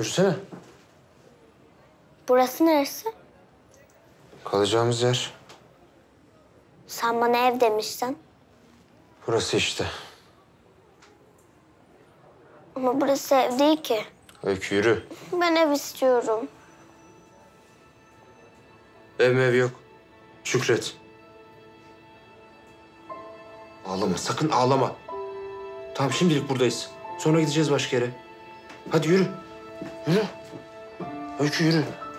Yürüsene. Burası neresi? Kalacağımız yer. Sen bana ev demiştin. Burası işte. Ama burası ev değil ki. Öykü yürü. Ben ev istiyorum. Ev mev yok. Şükret. Ağlama, sakın ağlama. Tamam, şimdilik buradayız. Sonra gideceğiz başka yere. Hadi yürü. Yürü. Öykü yürü.